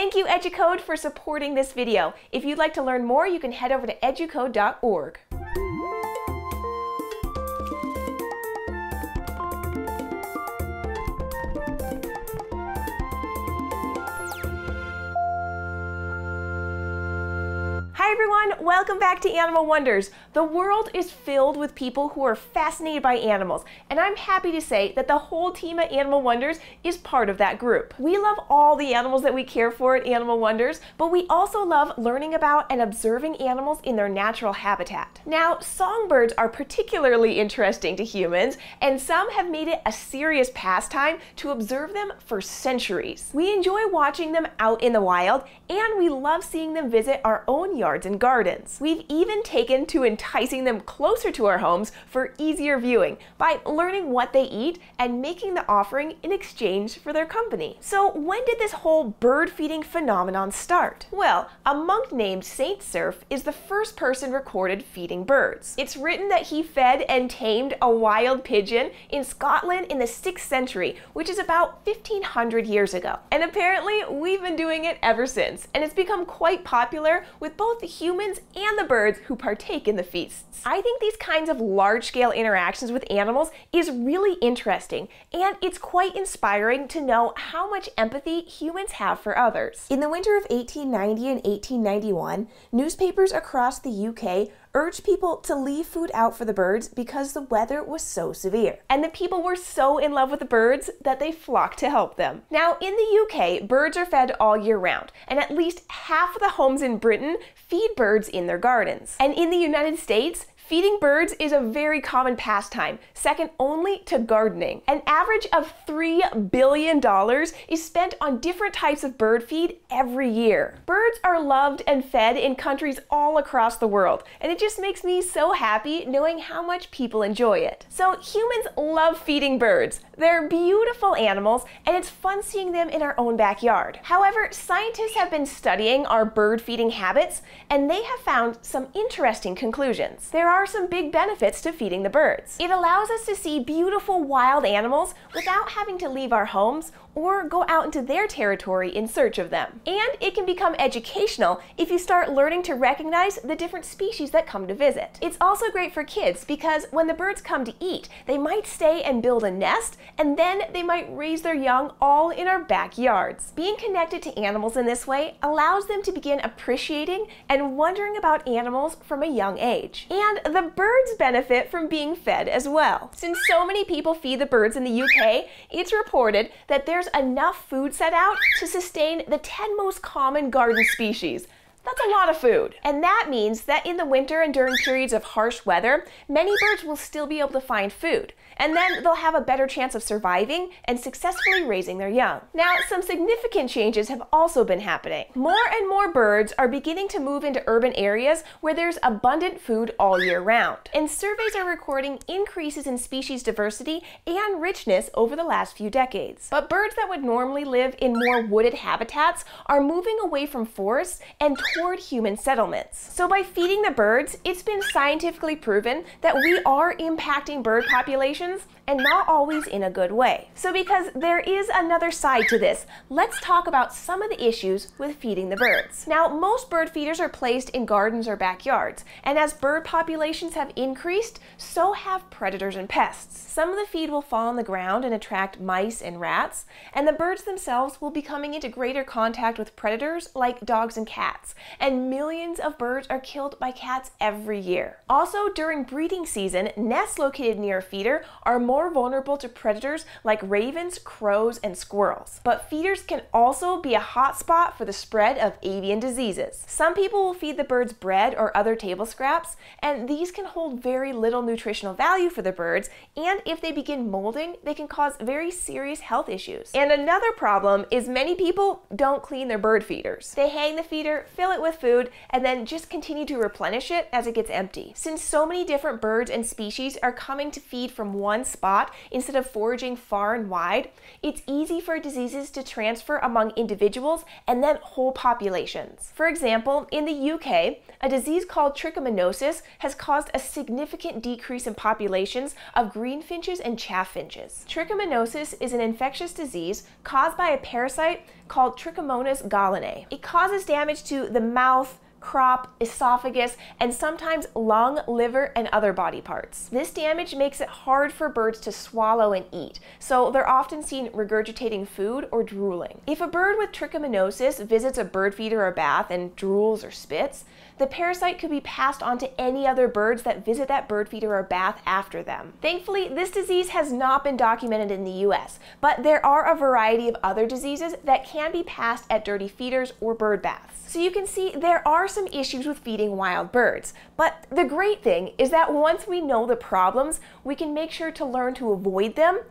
Thank you, EduCode, for supporting this video. If you'd like to learn more, you can head over to educode.org. Hi everyone, welcome back to Animal Wonders. The world is filled with people who are fascinated by animals, and I'm happy to say that the whole team at Animal Wonders is part of that group. We love all the animals that we care for at Animal Wonders, but we also love learning about and observing animals in their natural habitat. Now, songbirds are particularly interesting to humans, and some have made it a serious pastime to observe them for centuries. We enjoy watching them out in the wild, and we love seeing them visit our own yards and gardens. We've even taken to enticing them closer to our homes for easier viewing by learning what they eat and making the offering in exchange for their company. So when did this whole bird feeding phenomenon start? Well, a monk named Saint Cerf is the first person recorded feeding birds. It's written that he fed and tamed a wild pigeon in Scotland in the 6th century, which is about 1500 years ago. And apparently we've been doing it ever since, and it's become quite popular with both the humans and the birds who partake in the feasts. I think these kinds of large-scale interactions with animals is really interesting, and it's quite inspiring to know how much empathy humans have for others. In the winter of 1890 and 1891, newspapers across the UK urged people to leave food out for the birds because the weather was so severe. And the people were so in love with the birds that they flocked to help them. Now, in the UK, birds are fed all year round, and at least half of the homes in Britain feed birds in their gardens. And in the United States, feeding birds is a very common pastime, second only to gardening. An average of $3 billion is spent on different types of bird feed every year. Birds are loved and fed in countries all across the world, and it just makes me so happy knowing how much people enjoy it. So humans love feeding birds. They're beautiful animals, and it's fun seeing them in our own backyard. However, scientists have been studying our bird feeding habits, and they have found some interesting conclusions. There are some big benefits to feeding the birds. It allows us to see beautiful wild animals without having to leave our homes or go out into their territory in search of them. And it can become educational if you start learning to recognize the different species that come to visit. It's also great for kids because when the birds come to eat, they might stay and build a nest, and then they might raise their young all in our backyards. Being connected to animals in this way allows them to begin appreciating and wondering about animals from a young age. And the birds benefit from being fed as well. Since so many people feed the birds in the UK, it's reported that there's enough food set out to sustain the 10 most common garden species. That's a lot of food. And that means that in the winter and during periods of harsh weather, many birds will still be able to find food, and then they'll have a better chance of surviving and successfully raising their young. Now, some significant changes have also been happening. More and more birds are beginning to move into urban areas where there's abundant food all year round. And surveys are recording increases in species diversity and richness over the last few decades. But birds that would normally live in more wooded habitats are moving away from forests and toward human settlements. So by feeding the birds, it's been scientifically proven that we are impacting bird populations, and not always in a good way. So because there is another side to this, let's talk about some of the issues with feeding the birds. Now, most bird feeders are placed in gardens or backyards, and as bird populations have increased, so have predators and pests. Some of the feed will fall on the ground and attract mice and rats, and the birds themselves will be coming into greater contact with predators like dogs and cats, and millions of birds are killed by cats every year. Also, during breeding season, nests located near a feeder are more vulnerable to predators like ravens, crows, and squirrels. But feeders can also be a hotspot for the spread of avian diseases. Some people will feed the birds bread or other table scraps, and these can hold very little nutritional value for the birds, and if they begin molding, they can cause very serious health issues. And another problem is many people don't clean their bird feeders. They hang the feeder, fill it with food, and then just continue to replenish it as it gets empty. Since so many different birds and species are coming to feed from one spot instead of foraging far and wide, it's easy for diseases to transfer among individuals and then whole populations. For example, in the UK, a disease called trichomoniasis has caused a significant decrease in populations of greenfinches and chaffinches. Trichomoniasis is an infectious disease caused by a parasite called Trichomonas gallinae. It causes damage to the mouth, crop, esophagus, and sometimes lung, liver, and other body parts. This damage makes it hard for birds to swallow and eat, so they're often seen regurgitating food or drooling. If a bird with trichomoniasis visits a bird feeder or bath and drools or spits, the parasite could be passed on to any other birds that visit that bird feeder or bath after them. Thankfully, this disease has not been documented in the US, but there are a variety of other diseases that can be passed at dirty feeders or bird baths. So you can see there are some issues with feeding wild birds, but the great thing is that once we know the problems, we can make sure to learn to avoid them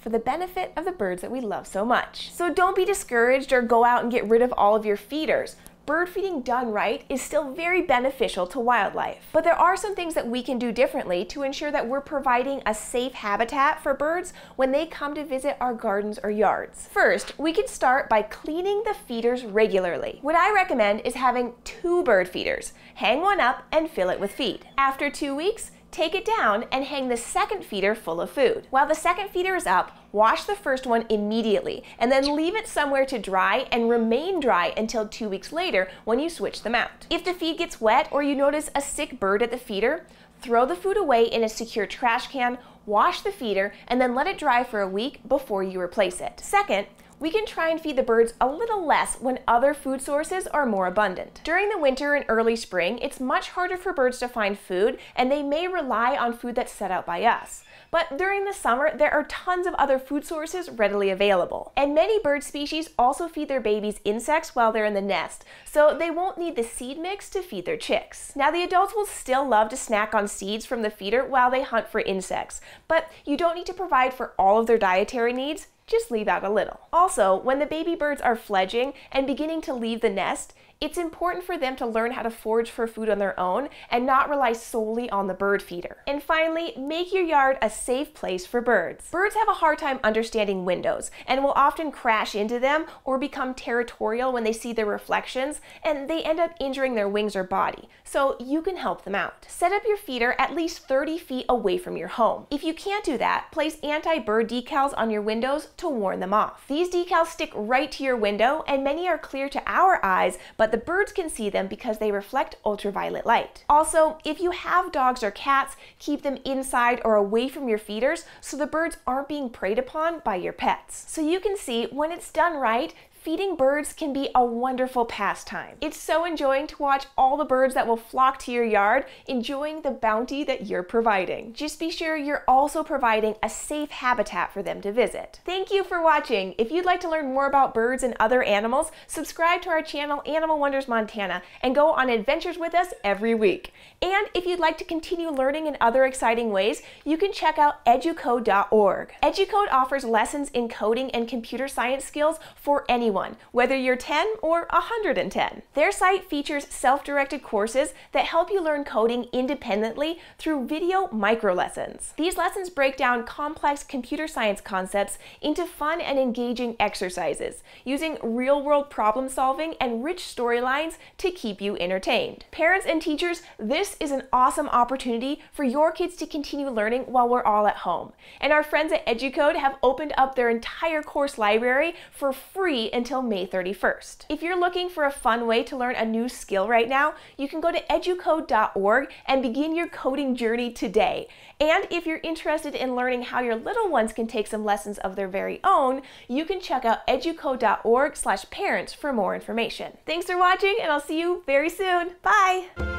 for the benefit of the birds that we love so much. So don't be discouraged or go out and get rid of all of your feeders. Bird feeding done right is still very beneficial to wildlife. But there are some things that we can do differently to ensure that we're providing a safe habitat for birds when they come to visit our gardens or yards. First, we can start by cleaning the feeders regularly. What I recommend is having 2 bird feeders. Hang one up and fill it with feed. After 2 weeks, take it down and hang the second feeder full of food. While the second feeder is up, wash the first one immediately and then leave it somewhere to dry and remain dry until 2 weeks later when you switch them out. If the feed gets wet or you notice a sick bird at the feeder, throw the food away in a secure trash can, wash the feeder, and then let it dry for a week before you replace it. Second, we can try and feed the birds a little less when other food sources are more abundant. During the winter and early spring, it's much harder for birds to find food, and they may rely on food that's set out by us. But during the summer, there are tons of other food sources readily available. And many bird species also feed their babies insects while they're in the nest, so they won't need the seed mix to feed their chicks. Now, the adults will still love to snack on seeds from the feeder while they hunt for insects, but you don't need to provide for all of their dietary needs. Just leave out a little. Also, when the baby birds are fledging and beginning to leave the nest, it's important for them to learn how to forage for food on their own and not rely solely on the bird feeder. And finally, make your yard a safe place for birds. Birds have a hard time understanding windows and will often crash into them or become territorial when they see their reflections, and they end up injuring their wings or body, so you can help them out. Set up your feeder at least 30 feet away from your home. If you can't do that, place anti-bird decals on your windows to warn them off. These decals stick right to your window, and many are clear to our eyes, but the birds can see them because they reflect ultraviolet light. Also, if you have dogs or cats, keep them inside or away from your feeders so the birds aren't being preyed upon by your pets. So you can see, when it's done right, feeding birds can be a wonderful pastime. It's so enjoying to watch all the birds that will flock to your yard, enjoying the bounty that you're providing. Just be sure you're also providing a safe habitat for them to visit. Thank you for watching. If you'd like to learn more about birds and other animals, subscribe to our channel Animal Wonders Montana and go on adventures with us every week. And if you'd like to continue learning in other exciting ways, you can check out EduCode.org. EduCode offers lessons in coding and computer science skills for anyone, whether you're 10 or 110. Their site features self-directed courses that help you learn coding independently through video micro-lessons. These lessons break down complex computer science concepts into fun and engaging exercises, using real-world problem-solving and rich storylines to keep you entertained. Parents and teachers, this is an awesome opportunity for your kids to continue learning while we're all at home. And our friends at EduCode have opened up their entire course library for free until May 31st. If you're looking for a fun way to learn a new skill right now, you can go to educode.org and begin your coding journey today. And if you're interested in learning how your little ones can take some lessons of their very own, you can check out educode.org/parents for more information. Thanks for watching, and I'll see you very soon. Bye!